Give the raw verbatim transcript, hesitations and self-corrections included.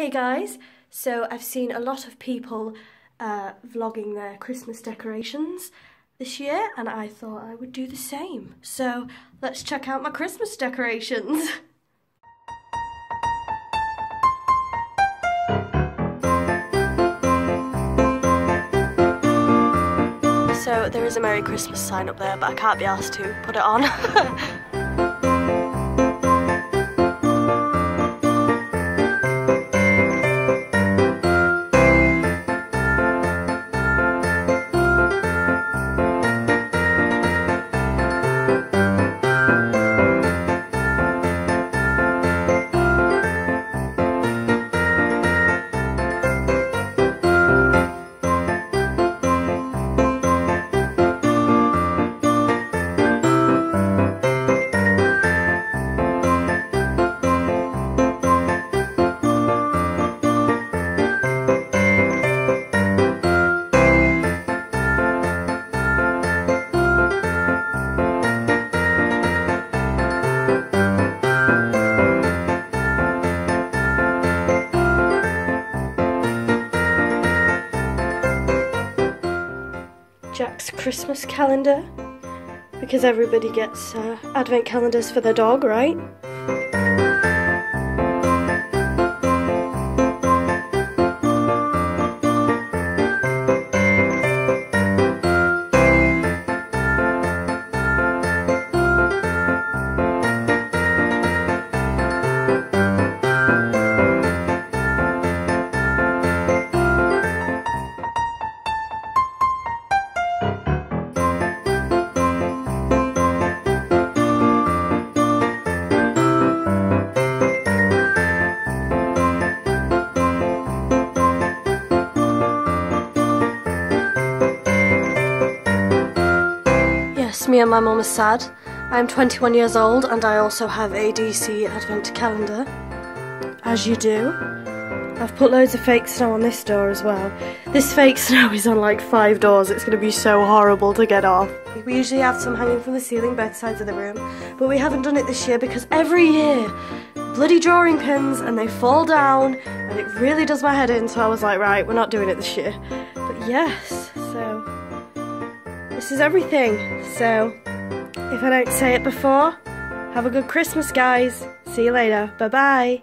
Hey guys, so I've seen a lot of people uh, vlogging their Christmas decorations this year, and I thought I would do the same. So let's check out my Christmas decorations. So there is a Merry Christmas sign up there, but I can't be asked to put it on. Jack's Christmas calendar, because everybody gets uh, advent calendars for their dog, right? Me and my mum are sad. I'm twenty-one years old and I also have a D C advent calendar, as you do. I've put loads of fake snow on this door as well. This fake snow is on like five doors, it's going to be so horrible to get off. We usually have some hanging from the ceiling, both sides of the room, but we haven't done it this year because every year, bloody drawing pins and they fall down and it really does my head in, so I was like, right, we're not doing it this year. But yes, so... this is everything, so if I don't say it before, have a good Christmas guys, see you later, bye bye!